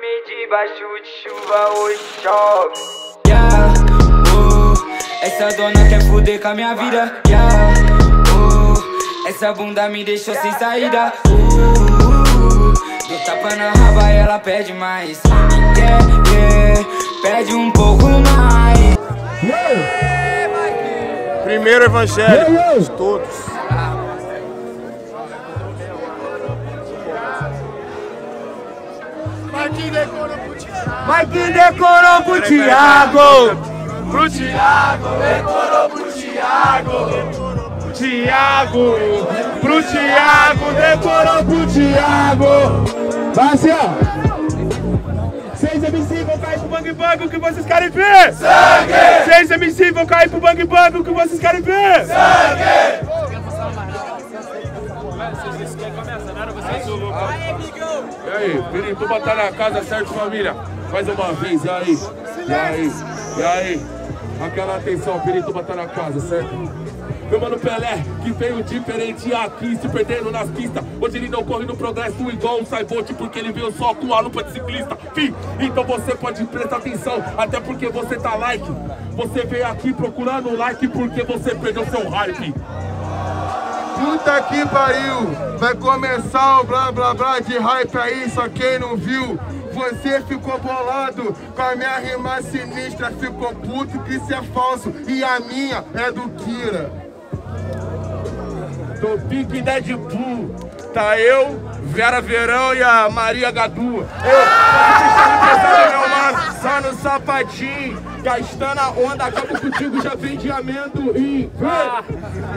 dormir debaixo de chuva, hoje chove. Yeah, oh, essa dona quer foder com a minha vida. Yeah, oh, essa bunda me deixou sem saída. Do tapa na raba ela pede mais. Yeah, pede um pouco mais. Primeiro evangelho, todos. Mike decorou pro Thiago. Pro Thiago, decorou pro Thiago. Thiago, pro Thiago, decorou pro Thiago. Vai assim, ó. 6 MC vão cair pro bang bang, o que vocês querem ver? Sangue! 6 MC vão cair pro bang bang, o que vocês querem ver? Sangue! E aí, Pirituba tá na casa, certo, família? Mais uma vez, e aí? E aí? E aí? Aquela atenção, Pirituba tá na casa, certo? Meu mano Pelé, que veio diferente aqui, se perdendo nas pistas. Hoje ele não corre no progresso igual um Cybolt, porque ele veio só com a lupa de ciclista. Fim, então você pode prestar atenção, até porque você tá like. Você veio aqui procurando like porque você perdeu seu hype. Puta que pariu, vai começar o blá blá blá de hype aí, só quem não viu. Você ficou bolado com a minha rima sinistra, ficou puto que isso é falso e a minha é do Kira. Do pique Deadpool, tá eu, Vera Verão e a Maria Gadua. Eu só no sapatinho. Gastando a onda, acabo contigo, já vem de amendoim.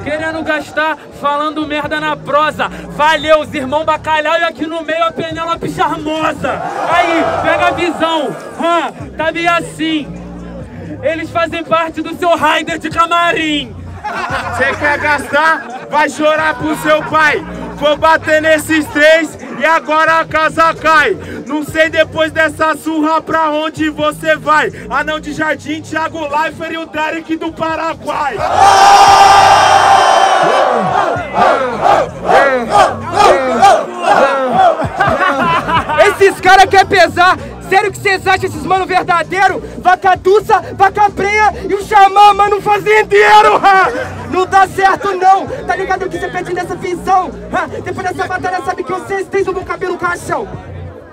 Querendo gastar, falando merda na prosa. Valeu, os irmãos bacalhau e aqui no meio a Penelope charmosa. Aí, pega a visão. Tá bem assim. Eles fazem parte do seu rider de camarim. Você quer gastar? Vai chorar pro seu pai. Vou bater nesses três e agora a casa cai. Não sei depois dessa surra pra onde você vai. Anão de Jardim, Thiago Leifert e o Derek do Paraguai. Esses caras querem pesar. Sério que vocês acham esses mano verdadeiro? Vaca tussa, vaca preia e o xamã, mano fazendeiro. Não dá certo não, tá ligado que você perde nessa visão. Depois dessa batalha sabe que vocês têm o meu cabelo caixão.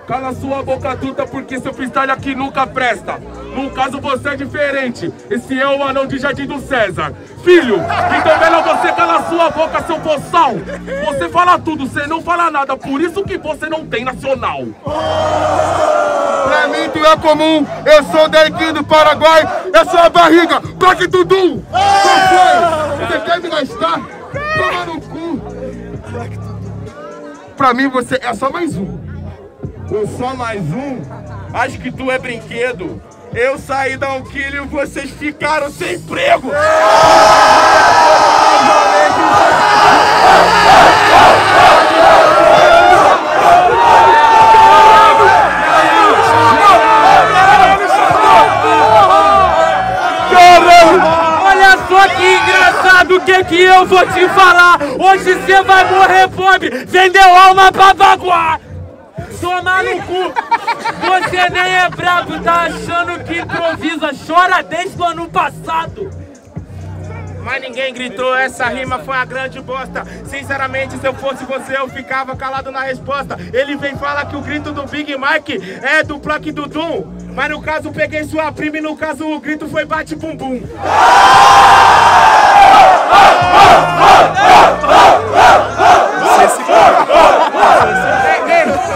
Cala sua boca tuta, porque seu freestyle aqui nunca presta. No caso, você é diferente. Esse é o anão de Jardim do César. Filho, então melhor você calar sua boca, seu boçal. Você fala tudo, você não fala nada. Por isso que você não tem nacional. Pra mim, tu é comum. Eu sou o Derequin do Paraguai. Eu sou a barriga. Plaque Dudum. Você quer me gastar? Toma no cu. Pra mim, você é só mais um. Eu só mais um? Acho que tu é brinquedo. Eu saí da Unquilho e vocês ficaram sem emprego! Olha só que engraçado o que eu vou te falar! Hoje você vai morrer pobre! Vendeu alma pra baguar! Tomar no cu! Você nem é brabo, tá achando que improvisa, chora desde o ano passado! Mas ninguém gritou, essa rima foi a grande bosta. Sinceramente, se eu fosse você, eu ficava calado na resposta. Ele vem falar que o grito do Big Mike é do Plaque Dudum. Mas no caso, peguei sua prima e no caso, o grito foi bate-bumbum.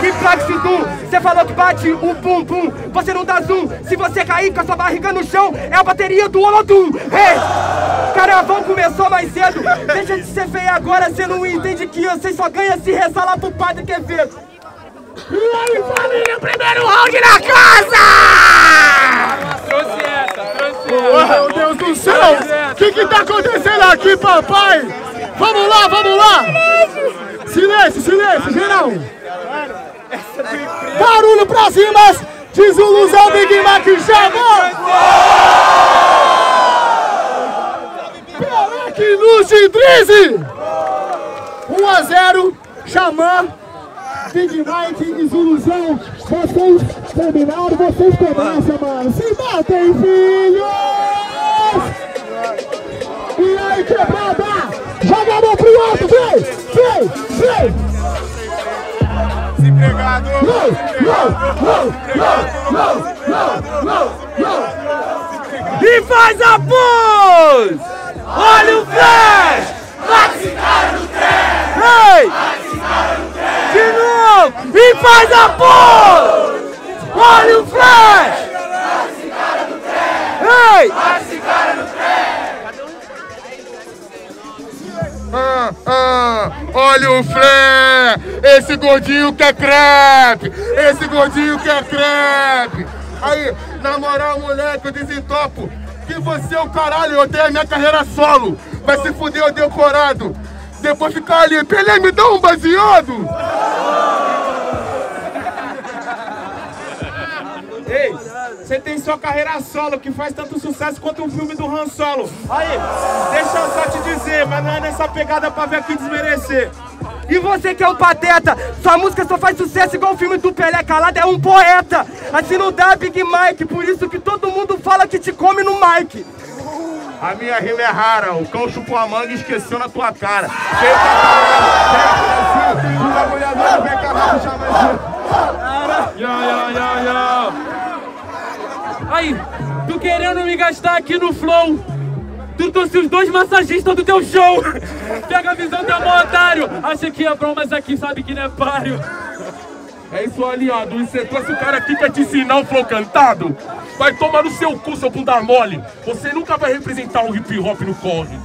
Que plaque Dudum, você falou que bate o bumbum, você não dá zoom. Se você cair com a sua barriga no chão, é a bateria do Olodum. Hey! Caravão começou mais cedo, deixa de ser feio agora, você não entende que você só ganha se rezar lá pro padre que é vento. E aí, família, primeiro round na casa! Trouxe essa, Meu Deus do céu, o que tá acontecendo aqui, papai? Vamos lá, vamos lá! Silêncio, silêncio, geral! Barulho pra cima de Zuluzão, Big Mike, chamou! Pelé Knust e Drizzy! 1 a 0, Xamã, Big Mike e Zuluzão Vocês terminaram, vocês começam, mano. Se batem, filhos! E aí, quebrada! Joga a mão pro alto, vem! Desempregado! Não! E faz a pose! Olha o flash! Vacinado no trem! Vacinado no trem! De novo! E faz a pose! Olha o flash! Vacinado no trem! Vacinado no trem! Olha o flash! Esse gordinho quer crepe! Esse gordinho quer crepe! Aí, na moral, moleque, eu desentopo que você é o caralho, eu odeio a minha carreira solo! Vai se fuder, eu dei o corado. Depois ficar ali, Pelé, me dá um baseado. Ei, você tem sua carreira solo, que faz tanto sucesso quanto um filme do Han Solo. Aí, deixa eu só te dizer, mas não é nessa pegada pra ver aqui desmerecer. E você que é um pateta, sua música só faz sucesso igual o filme do Pelé Calado, é um poeta. Assim não dá, Big Mike, por isso que todo mundo fala que te come no Mike. A minha rima é rara, o cão chupou a manga e esqueceu na tua cara. Aí, tu querendo me gastar aqui no flow, tu trouxe os dois massagistas do teu show. Pega a visão, tá bom, otário. Acha que é bom, mas aqui sabe que não é páreo. É isso ali, ó, você trouxe o cara aqui pra te ensinar o flow cantado. Vai tomar no seu cu, seu bunda mole. Você nunca vai representar um hip hop no corre.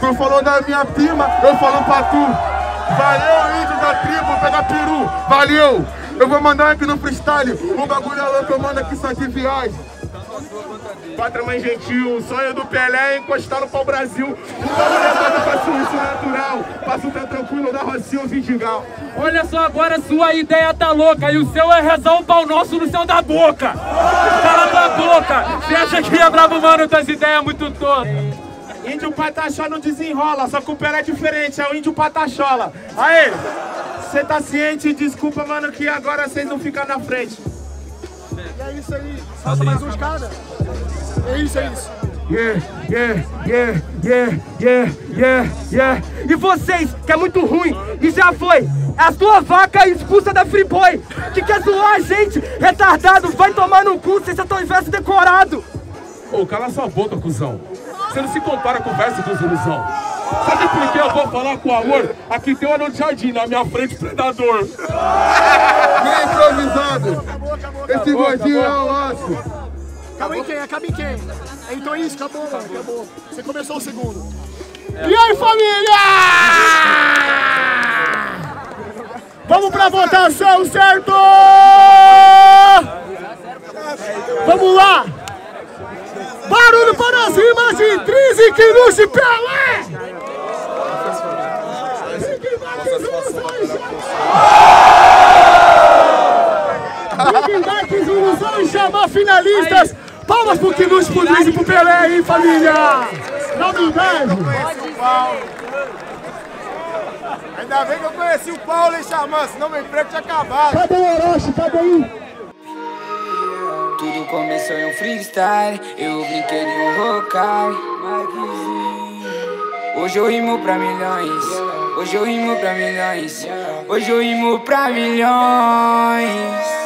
Tu falou da minha prima, eu falo pra tu. Valeu, índio da tribo, pega peru, valeu. Eu vou mandar aqui no freestyle, o bagulho é louco, eu mando aqui só de viagem. Pátria mais gentil, o sonho do Pelé é encostar no pau-brasil. Uma mulher toda pra suíço natural, pra ficar tranquilo da Rocinha ou Vidigal. Olha só, agora sua ideia tá louca e o seu é rezar um pau nosso no céu da boca. Cala tua boca, você acha que é brabo, mano, tuas ideias muito tortas. Índio Pataxola não desenrola, só que o Pelé é diferente, é o Índio Pataxola. Aê, você tá ciente? Desculpa, mano, que agora vocês não ficam na frente. E é isso aí, falta mais um de cada. É isso. Yeah. E vocês, que é muito ruim, e já foi, a sua vaca expulsa da Freeboy, que quer zoar a gente, retardado, vai tomar no cu, vocês já estão em verso decorado. Ô, cala sua boca, cuzão. Você não se compara com o verso do Zuluzão. Sabe por que eu vou falar com amor? Aqui tem um anão de jardim, na minha frente, predador. É improvisado. Esse gordinho é o laço. Acaba em quem? Então é isso, acabou. Você começou o segundo. E aí, família! Vamos pra votação, certo? Vamos lá! Barulho para as rimas de Drizzy, que luz de Pelé! Big Mike, Zuluzão e chamar finalistas! Palmas pro Plaque Dudum, pro Drizzy e pro Pelé aí, família! Não me engane! Ainda bem que eu conheci o Paulo e chamando, senão meu emprego tinha acabado! Cadê o Orochi? Cadê aí? Tudo começou em um freestyle, eu brinquei de um rockar. Hoje eu rimo pra milhões, hoje eu rimo pra milhões, hoje eu rimo pra milhões.